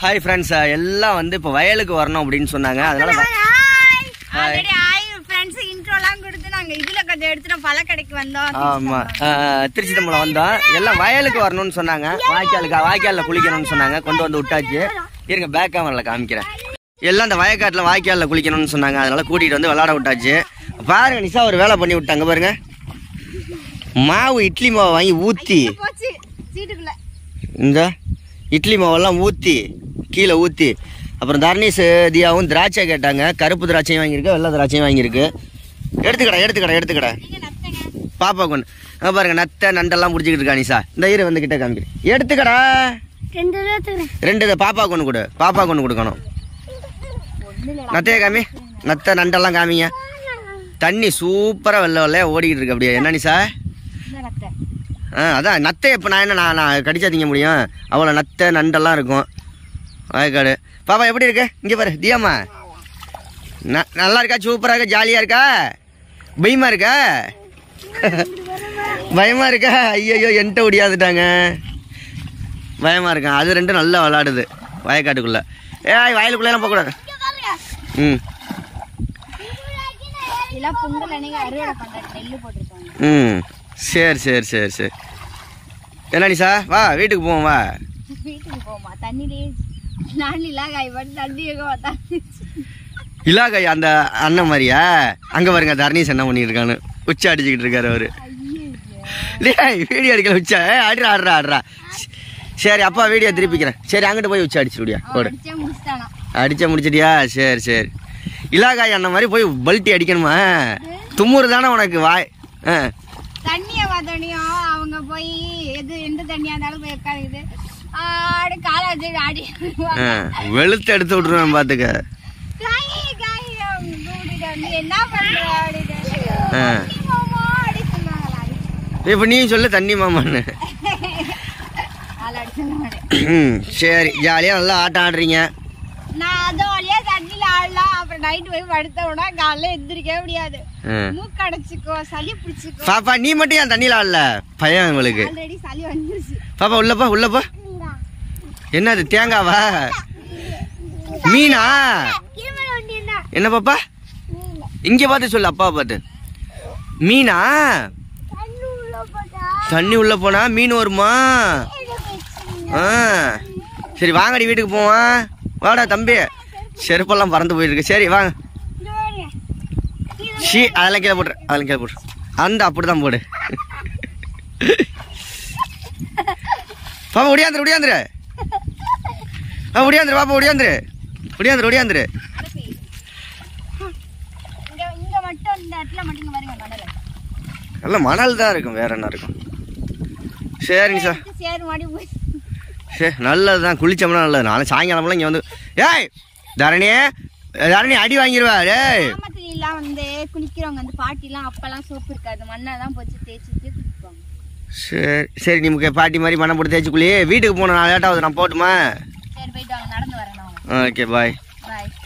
Hi friends, all of them are going to Vayaluku. Hi friends, intro lang kudutanga. Idhula kadha eduthu pala kadikku vandha. Amma, Tiruchithamula vandha. Ella Vayaluku varanu sonnanga. Vaaykalala kulikanum sonnanga. Kondu vandu uttaachu. Irunga back camera la kaamikkiren. Ella indha vayakaatla vaaykalala kulikanum sonnanga. Adala kootittu vandu velada uttaachu. Paarenga Nisha oru vela panni uttanga paarenga. Maavu idli maavu vaangi oothi. Pochi seetukulla. Indha idli maavu ella oothi. கீழ ஊத்தி அப்புறம் தர்ணீஸ் தியாவும் திராட்சை கேட்டாங்க கருப்பு திராட்சை வாங்கி இருக்க வெள்ளை திராட்சை வாங்கி இருக்க எடுத்துக்கடா பாப்பா கொண்டு பாருங்க நத்தை நண்டெல்லாம் புடிச்சிட்டு இருக்கா நிஷா இந்த ஈர வந்து கிட்ட காமிக்கிறேன் எடுத்துக்கடா ரெண்டு பாப்பா கொண்டு கொடு பாப்பா கொண்டு கொடுக்கணும் நத்தைய காமி நத்தை நண்டெல்லாம் காமிங்க தண்ணி சூப்பரா வெள்ளை வெள்ளையா ஓடிக்கிட்டு இருக்கு அப்படியே என்ன நிஷா அதான் நத்தை இப்ப நான் என்ன நான் கடிச்சா திங்க முடியும் அவ்வளோ நத்தை நண்டெல்லாம் இருக்கும் வாய்க்காடு பாப்பா எப்படி இருக்கு இங்கே பாரு தியாமா நல்லா இருக்கா சூப்பராக இருக்கா ஜாலியாக இருக்கா பயமாக இருக்கா ஐயோ என்கிட்ட முடியாதுட்டாங்க பயமாக இருக்கான் அது ரெண்டும் நல்லா விளாடுது வயக்காட்டுக்குள்ளே ஏய் வயலுக்குள்ளெல்லாம் போகக்கூடாது ம் ம் சரி சரி சரி சரி என்ன நிஷா வா வீட்டுக்கு போவோம் வா வீட்டுக்கு போவோமா தண்ணியிலே இலாகாய் அந்த அண்ணன் மாதிரியா அங்க பாருங்க தர்ணீஸ் என்ன பண்ணிட்டு இருக்கான்னு உச்சா அடிச்சுக்கிட்டு இருக்காரு அவரு வீடியோ அடிக்கல உச்சா ஆடுறா ஆடுறா சரி அப்பா வீடியோ திருப்பிக்கிறேன் சரி அங்கிட்டு போய் உச்சா அடிச்சுடியா அடிச்சா முடிச்சிட்டியா சரி சரி இலாகாய் அண்ணன் மாதிரி போய் பல்ட்டி அடிக்கணுமா தும்முரு தானே உனக்கு வாய் தண்ணிய வாதனியும் அவங்க போய் எது எந்த தண்ணியா இருந்தாலும் போய் உட்காருது வெளுத்து எடுத்து விட்டுருவேன் பாத்துக்க இப்ப நீ சொல்ல தண்ணி மாமான்னு சரி ஜாலியா நல்லா ஆட்டம் ஆடுறீங்க பாப்பா நீ மட்டும் என் தண்ணியில ஆடல பயம் உங்களுக்கு பாப்பா உள்ளப்பா உள்ளப்பா என்ன அது தேங்காவா மீனா என்ன பாப்பா இங்க பார்த்து சொல்லு அப்பா பார்த்து மீனா தண்ணி உள்ள போனா மீன் வருமா சரி வாங்கடி வீட்டுக்கு போவான் வாடா தம்பி செருப்பெல்லாம் பறந்து போயிருக்கு சரி வாங்க ஷீ அதெல்லாம் கீழே போட்டுரு அந்த அப்படிதான் போடு பாப்பா ஒடியாந்துரு ஒடியாந்துரு பாப்பா ஒடியாந்துரு நல்ல மணல் தான் இருக்கும் வேற என்ன இருக்கும் சரிங்க சார் சரி நல்லதுதான் குளிச்சோம்னா நல்லது நானும் சாயங்காலம்லாம் இங்கே வந்து ஏய் தரணி அடி வாங்கிடுவா ஏய் கிராமத்துல வந்து குளிக்கிறவங்க அந்த பாட்டிலாம் அப்பெல்லாம் சோப்பு இருக்காது மண்ணா தான் போச்சு தேய்ச்சிட்டு குளிப்பாங்க சரி சரி நமக்கு பாட்டி மாதிரி மண்ணை போட்டு தேய்ச்சிக்குள்ளே வீட்டுக்கு போகணும் நான் லேட்டாகுது நான் போட்டுமா சரி போயிட்டு வாங்க நடந்து வரேன் ஓகே பாய்